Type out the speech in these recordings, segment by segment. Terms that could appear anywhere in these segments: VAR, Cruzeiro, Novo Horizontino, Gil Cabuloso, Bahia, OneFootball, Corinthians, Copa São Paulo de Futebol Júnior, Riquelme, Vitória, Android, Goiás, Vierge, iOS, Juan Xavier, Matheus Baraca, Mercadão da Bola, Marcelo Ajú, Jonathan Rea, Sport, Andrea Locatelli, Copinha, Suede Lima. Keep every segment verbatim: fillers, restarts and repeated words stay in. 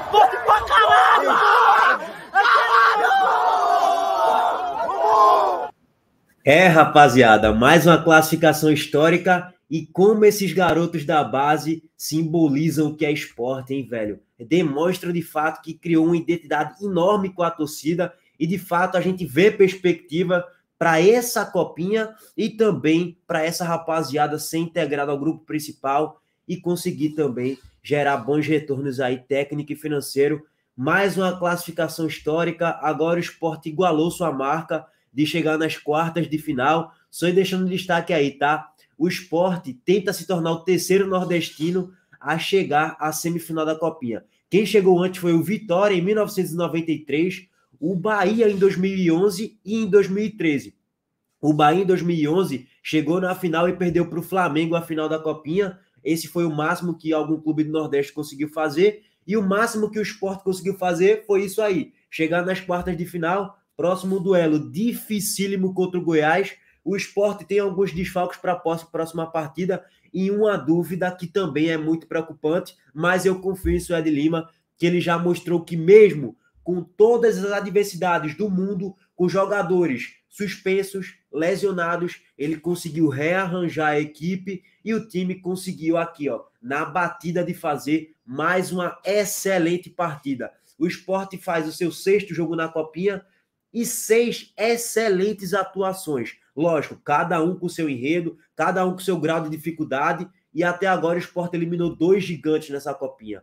Esporte pra caralho! Caralho! É, rapaziada, mais uma classificação histórica e como esses garotos da base simbolizam o que é esporte, hein, velho? Demonstra, de fato, que criou uma identidade enorme com a torcida e, de fato, a gente vê perspectiva para essa copinha e também para essa rapaziada ser integrada ao grupo principal e conseguir também gerar bons retornos aí técnico e financeiro. Mais uma classificação histórica, agora o Sport igualou sua marca de chegar nas quartas de final, só deixando destaque aí, tá? O Sport tenta se tornar o terceiro nordestino a chegar à semifinal da copinha. Quem chegou antes foi o Vitória em mil novecentos e noventa e três, o Bahia em dois mil e onze e em dois mil e treze. O Bahia em dois mil e onze chegou na final e perdeu para o Flamengo a final da Copinha. Esse foi o máximo que algum clube do Nordeste conseguiu fazer. E o máximo que o Sport conseguiu fazer foi isso aí. Chegar nas quartas de final, próximo duelo dificílimo contra o Goiás. O Sport tem alguns desfalques para a próxima partida. E uma dúvida que também é muito preocupante. Mas eu confio em Suede Lima, que ele já mostrou que mesmo com todas as adversidades do mundo, com jogadores suspensos, lesionados, ele conseguiu rearranjar a equipe e o time conseguiu aqui, ó, na batida de fazer mais uma excelente partida. O Sport faz o seu sexto jogo na Copinha e seis excelentes atuações. Lógico, cada um com seu enredo, cada um com seu grau de dificuldade e até agora o Sport eliminou dois gigantes nessa Copinha.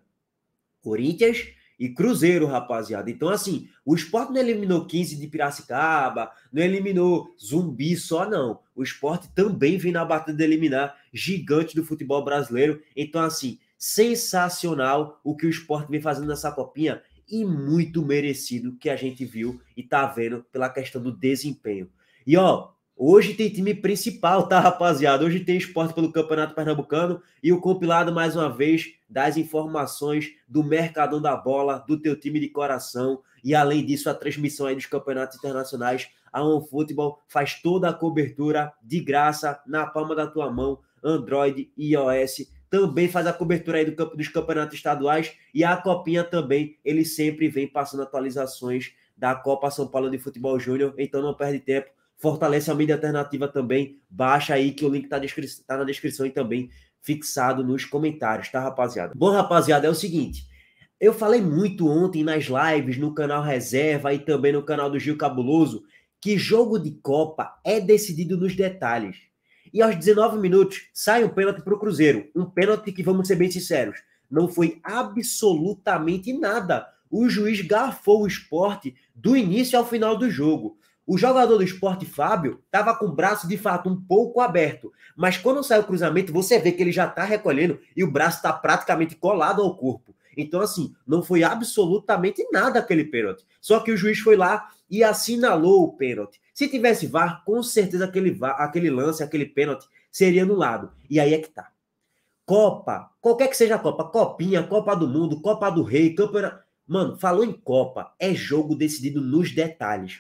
Corinthians e Cruzeiro, rapaziada. Então, assim, o Sport não eliminou quinze de Piracicaba, não eliminou Zumbi só, não. O Sport também vem na batida de eliminar gigante do futebol brasileiro. Então, assim, sensacional o que o Sport vem fazendo nessa copinha e muito merecido que a gente viu e tá vendo pela questão do desempenho. E, ó, hoje tem time principal, tá, rapaziada? Hoje tem Sport pelo Campeonato Pernambucano e o compilado, mais uma vez, das informações do Mercadão da Bola, do teu time de coração. E, além disso, a transmissão aí dos campeonatos internacionais. A OneFootball faz toda a cobertura de graça, na palma da tua mão, Android e iOS. Também faz a cobertura aí do campo, dos campeonatos estaduais. E a Copinha também, ele sempre vem passando atualizações da Copa São Paulo de Futebol Júnior. Então, não perde tempo. Fortalece a mídia alternativa também, baixa aí que o link tá, descri tá na descrição e também fixado nos comentários, tá, rapaziada? Bom, rapaziada, é o seguinte, eu falei muito ontem nas lives, no canal Reserva e também no canal do Gil Cabuloso, que jogo de Copa é decidido nos detalhes. E aos dezenove minutos sai um pênalti pro Cruzeiro, um pênalti que, vamos ser bem sinceros, não foi absolutamente nada. O juiz garfou o Sport do início ao final do jogo. O jogador do Sport, Fábio, estava com o braço, de fato, um pouco aberto. Mas quando sai o cruzamento, você vê que ele já está recolhendo e o braço está praticamente colado ao corpo. Então, assim, não foi absolutamente nada aquele pênalti. Só que o juiz foi lá e assinalou o pênalti. Se tivesse V A R, com certeza aquele, aquele lance, aquele pênalti, seria anulado. E aí é que tá. Copa, qualquer que seja a Copa, Copinha, Copa do Mundo, Copa do Rei, Campeonato... Mano, falou em Copa, é jogo decidido nos detalhes.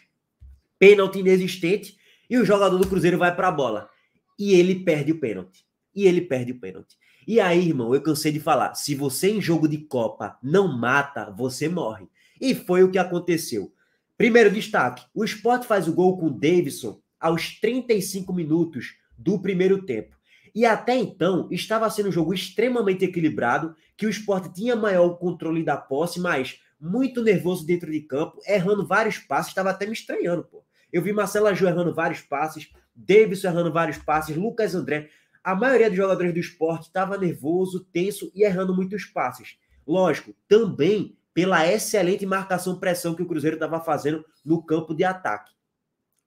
Pênalti inexistente, e o jogador do Cruzeiro vai para a bola. E ele perde o pênalti. E ele perde o pênalti. E aí, irmão, eu cansei de falar, se você em jogo de Copa não mata, você morre. E foi o que aconteceu. Primeiro destaque, o Sport faz o gol com o Davidson aos trinta e cinco minutos do primeiro tempo. E até então, estava sendo um jogo extremamente equilibrado, que o Sport tinha maior controle da posse, mas muito nervoso dentro de campo, errando vários passes, estava até me estranhando, pô. Eu vi Marcelo Ajú errando vários passes, Davidson errando vários passes, Lucas André. A maioria dos jogadores do Sport estava nervoso, tenso e errando muitos passes. Lógico, também pela excelente marcação-pressão que o Cruzeiro estava fazendo no campo de ataque.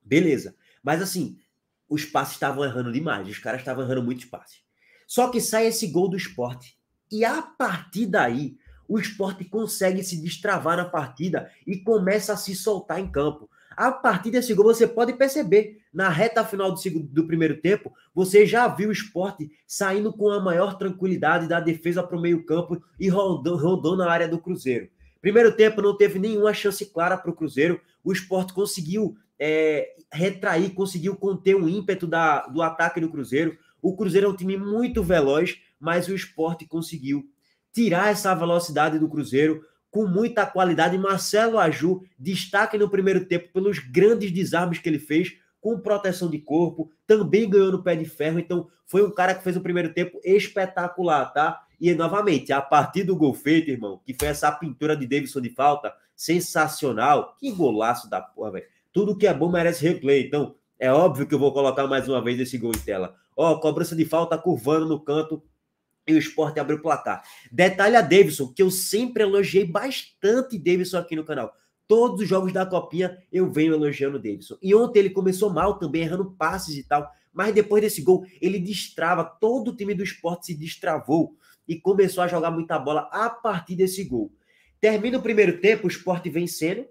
Beleza. Mas assim, os passes estavam errando demais, os caras estavam errando muitos passes. Só que sai esse gol do Sport. E a partir daí, o Sport consegue se destravar na partida e começa a se soltar em campo. A partir desse gol, você pode perceber, na reta final do, segundo, do primeiro tempo, você já viu o Sport saindo com a maior tranquilidade da defesa para o meio-campo e rondou, rondou na área do Cruzeiro. Primeiro tempo não teve nenhuma chance clara para o Cruzeiro, o Sport conseguiu é, retrair, conseguiu conter o ímpeto da, do ataque do Cruzeiro. O Cruzeiro é um time muito veloz, mas o Sport conseguiu tirar essa velocidade do Cruzeiro, com muita qualidade. Marcelo Aju destaque no primeiro tempo pelos grandes desarmes que ele fez, com proteção de corpo, também ganhou no pé de ferro. Então, foi um cara que fez o primeiro tempo espetacular, tá? E, novamente, a partir do gol feito, irmão, que foi essa pintura de Davidson de falta, sensacional. Que golaço da porra, velho. Tudo que é bom merece replay. Então, é óbvio que eu vou colocar mais uma vez esse gol em tela. Ó, cobrança de falta curvando no canto e o Sport abriu o placar. Detalhe a Davidson, que eu sempre elogiei bastante Davidson aqui no canal. Todos os jogos da Copinha eu venho elogiando o Davidson. E ontem ele começou mal também, errando passes e tal. Mas depois desse gol, ele destrava. Todo o time do Sport se destravou e começou a jogar muita bola a partir desse gol. Termina o primeiro tempo, o Sport vencendo.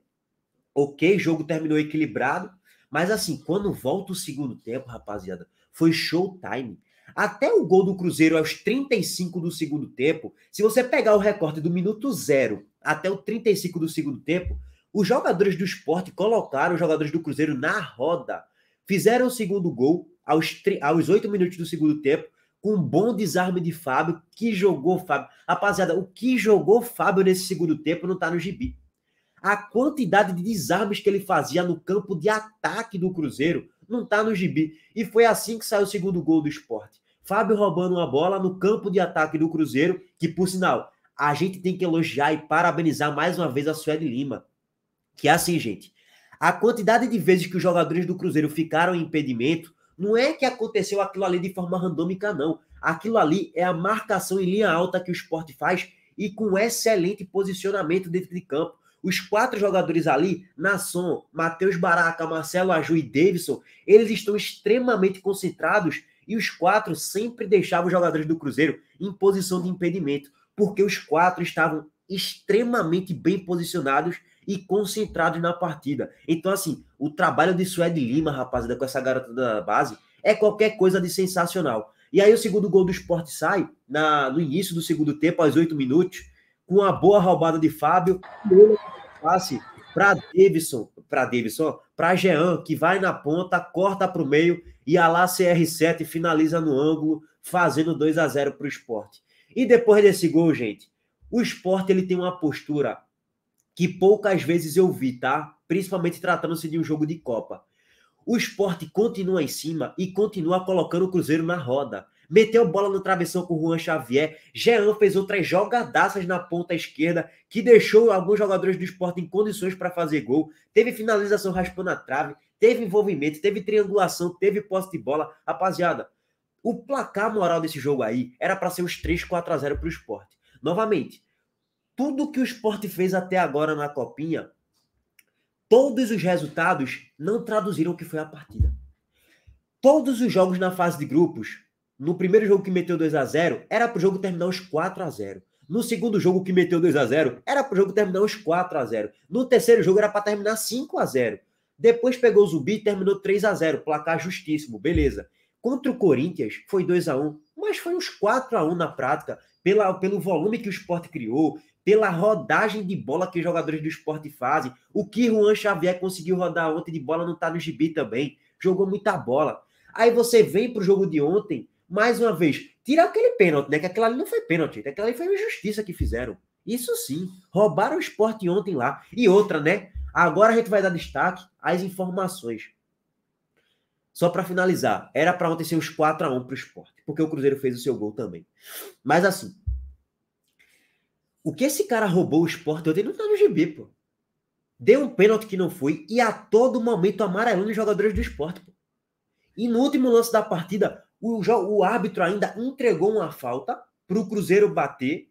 Ok, o jogo terminou equilibrado. Mas assim, quando volta o segundo tempo, rapaziada, foi showtime. Até o gol do Cruzeiro aos trinta e cinco do segundo tempo, se você pegar o recorte do minuto zero até o trinta e cinco do segundo tempo, os jogadores do Sport colocaram os jogadores do Cruzeiro na roda. Fizeram o segundo gol aos, aos oito minutos do segundo tempo, com um bom desarme de Fábio. Que jogou Fábio. Rapaziada, o que jogou Fábio nesse segundo tempo não tá no gibi. A quantidade de desarmes que ele fazia no campo de ataque do Cruzeiro não tá no gibi. E foi assim que saiu o segundo gol do Sport. Fábio roubando uma bola no campo de ataque do Cruzeiro, que, por sinal, a gente tem que elogiar e parabenizar mais uma vez a Suede Lima. Que é assim, gente, a quantidade de vezes que os jogadores do Cruzeiro ficaram em impedimento, não é que aconteceu aquilo ali de forma randômica, não. Aquilo ali é a marcação em linha alta que o Sport faz e com excelente posicionamento dentro de campo. Os quatro jogadores ali, Nasson, Matheus Baraca, Marcelo Aju e Davidson, eles estão extremamente concentrados e os quatro sempre deixavam os jogadores do Cruzeiro em posição de impedimento, porque os quatro estavam extremamente bem posicionados e concentrados na partida. Então, assim, o trabalho de Suede Lima, rapaziada, com essa garota da base, é qualquer coisa de sensacional. E aí o segundo gol do Sport sai, na, no início do segundo tempo, aos oito minutos, com uma boa roubada de Fábio, passe para Davidson, para Davidson, para Jean, que vai na ponta, corta para o meio, e a lá C R sete finaliza no ângulo, fazendo dois a zero para o Sport. E depois desse gol, gente, o Sport ele tem uma postura que poucas vezes eu vi, tá? Principalmente tratando-se de um jogo de Copa. O Sport continua em cima e continua colocando o Cruzeiro na roda. Meteu bola no travessão com o Juan Xavier. Jean fez outras jogadaças na ponta esquerda, que deixou alguns jogadores do Sport em condições para fazer gol. Teve finalização raspando a trave, teve envolvimento, teve triangulação, teve posse de bola. Rapaziada, o placar moral desse jogo aí era para ser uns três, quatro a zero para o Sport. Novamente, tudo que o Sport fez até agora na Copinha, todos os resultados não traduziram o que foi a partida. Todos os jogos na fase de grupos, no primeiro jogo que meteu dois a zero, era para o jogo terminar os quatro a zero. No segundo jogo que meteu dois a zero, era para o jogo terminar os quatro a zero. No terceiro jogo era para terminar cinco a zero. Depois pegou o Zumbi e terminou três a zero, placar justíssimo, beleza. Contra o Corinthians foi dois a um, mas foi uns quatro a um na prática, pela, pelo volume que o Sport criou, pela rodagem de bola que os jogadores do Sport fazem. O que Juan Xavier conseguiu rodar ontem de bola não tá no gibi também. Jogou muita bola. Aí você vem pro jogo de ontem, mais uma vez, tira aquele pênalti, né? Que aquela ali não foi pênalti, aquela ali foi uma injustiça que fizeram. Isso sim, roubaram o Sport ontem lá. E outra, né? Agora a gente vai dar destaque às informações. Só pra finalizar, era pra ontem ser uns quatro a um pro Sport, porque o Cruzeiro fez o seu gol também. Mas assim, o que esse cara roubou o Sport ontem não tá no gibi, pô. Deu um pênalti que não foi e a todo momento amarelando os jogadores do Sport, pô. E no último lance da partida, o, o árbitro ainda entregou uma falta pro Cruzeiro bater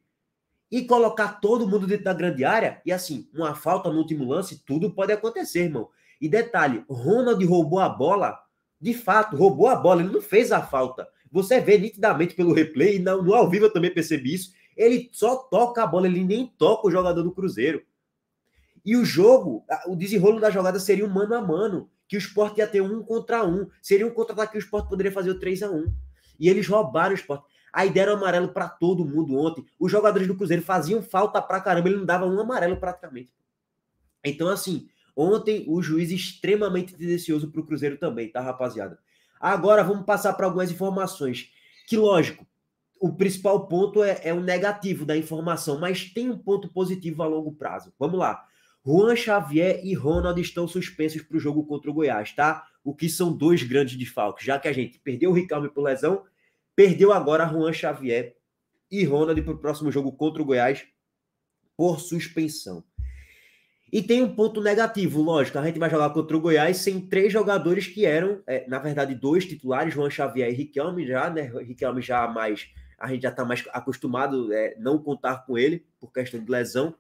e colocar todo mundo dentro da grande área. E assim, uma falta no último lance, tudo pode acontecer, irmão. E detalhe, Ronald roubou a bola, de fato, roubou a bola, ele não fez a falta. Você vê nitidamente pelo replay, e no, no ao vivo eu também percebi isso. Ele só toca a bola, ele nem toca o jogador do Cruzeiro. E o jogo, o desenrolo da jogada seria um mano a mano, que o Sport ia ter um contra um. Seria um contra-ataque que o Sport poderia fazer o três a um. E eles roubaram o Sport. Aí deram amarelo para todo mundo ontem. Os jogadores do Cruzeiro faziam falta pra caramba, ele não dava um amarelo praticamente. Então, assim, ontem o juiz extremamente tendencioso pro Cruzeiro também, tá, rapaziada? Agora vamos passar para algumas informações. Que, lógico, o principal ponto é, é o negativo da informação, mas tem um ponto positivo a longo prazo. Vamos lá. Juan Xavier e Ronald estão suspensos para o jogo contra o Goiás, tá? O que são dois grandes desfalques, já que a gente perdeu o Ricardo por lesão, perdeu agora Juan Xavier e Ronald para o próximo jogo contra o Goiás por suspensão. E tem um ponto negativo, lógico, a gente vai jogar contra o Goiás sem três jogadores que eram, é, na verdade, dois titulares, Juan Xavier e Riquelme já, né? Riquelme já mais, a gente já está mais acostumado a é, não contar com ele por questão de lesão.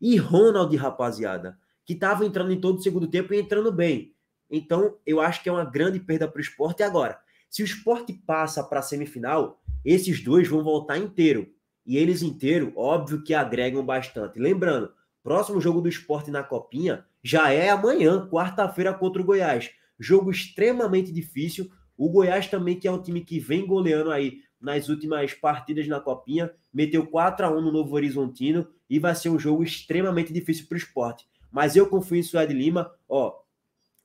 E Ronald, rapaziada, que estava entrando em todo o segundo tempo e entrando bem. Então, eu acho que é uma grande perda para o Sport. E agora, se o Sport passa para a semifinal, esses dois vão voltar inteiro. E eles inteiro, óbvio que agregam bastante. Lembrando, próximo jogo do Sport na Copinha já é amanhã, quarta-feira, contra o Goiás. Jogo extremamente difícil. O Goiás também, que é um time que vem goleando aí nas últimas partidas na Copinha, meteu quatro a um no Novo Horizontino e vai ser um jogo extremamente difícil para o Sport. Mas eu confio em Suede Lima. Ó,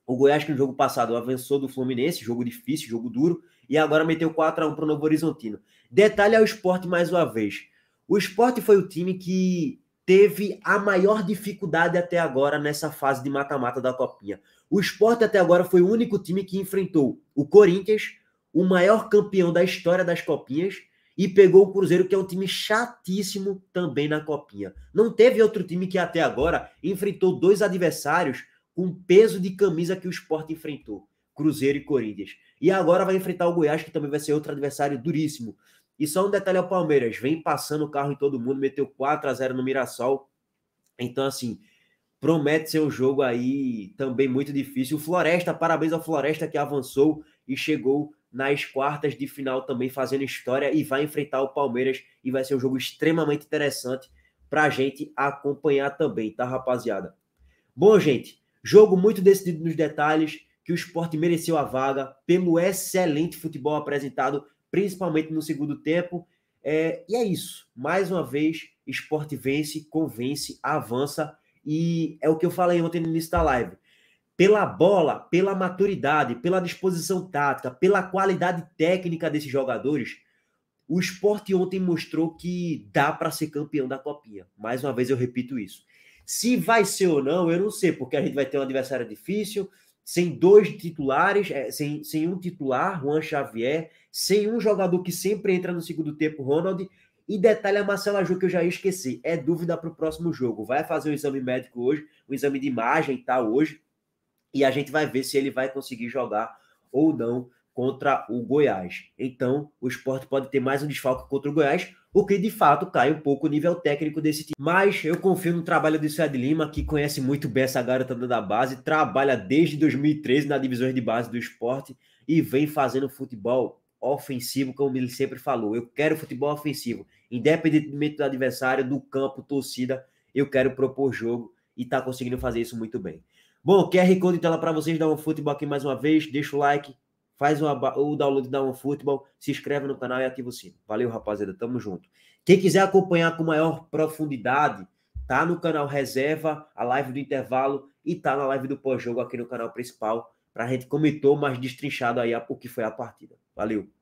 o Goiás que no jogo passado avançou do Fluminense, jogo difícil, jogo duro, e agora meteu quatro a um para o Novo Horizontino. Detalhe ao Sport mais uma vez. O Sport foi o time que teve a maior dificuldade até agora nessa fase de mata-mata da Copinha. O Sport até agora foi o único time que enfrentou o Corinthians, o maior campeão da história das Copinhas, e pegou o Cruzeiro, que é um time chatíssimo também na Copinha. Não teve outro time que até agora enfrentou dois adversários com o peso de camisa que o Sport enfrentou, Cruzeiro e Corinthians. E agora vai enfrentar o Goiás, que também vai ser outro adversário duríssimo. E só um detalhe ao Palmeiras, vem passando o carro em todo mundo, meteu quatro a zero no Mirassol. Então, assim, promete ser um jogo aí também muito difícil. O Floresta, parabéns ao Floresta que avançou e chegou nas quartas de final também fazendo história e vai enfrentar o Palmeiras e vai ser um jogo extremamente interessante pra gente acompanhar também, tá, rapaziada? Bom, gente, jogo muito decidido nos detalhes, que o Sport mereceu a vaga pelo excelente futebol apresentado, principalmente no segundo tempo. É, e é isso, mais uma vez, Sport vence, convence, avança e é o que eu falei ontem no início da live. Pela bola, pela maturidade, pela disposição tática, pela qualidade técnica desses jogadores, o Sport ontem mostrou que dá para ser campeão da Copinha. Mais uma vez eu repito isso. Se vai ser ou não, eu não sei, porque a gente vai ter um adversário difícil, sem dois titulares, sem, sem um titular, Juan Xavier, sem um jogador que sempre entra no segundo tempo, Ronald, e detalhe a Marcela Ju, que eu já ia esquecer, é dúvida para o próximo jogo. Vai fazer um exame médico hoje, um exame de imagem e tal hoje, e a gente vai ver se ele vai conseguir jogar ou não contra o Goiás. Então, o Sport pode ter mais um desfalque contra o Goiás, o que de fato cai um pouco o nível técnico desse time. Mas eu confio no trabalho do Suede Lima, que conhece muito bem essa garotada da base, trabalha desde dois mil e treze na divisão de base do Sport e vem fazendo futebol ofensivo, como ele sempre falou. Eu quero futebol ofensivo, independentemente do adversário, do campo, torcida, eu quero propor jogo e tá conseguindo fazer isso muito bem. Bom, Q R Code em tela para vocês, dá um futebol aqui mais uma vez, deixa o like, faz uma, o download da OneFootball, se inscreve no canal e ativa o sino. Valeu, rapaziada, tamo junto. Quem quiser acompanhar com maior profundidade, tá no canal reserva, a live do intervalo e tá na live do pós-jogo aqui no canal principal, pra gente comentou mais destrinchado aí o que foi a partida. Valeu.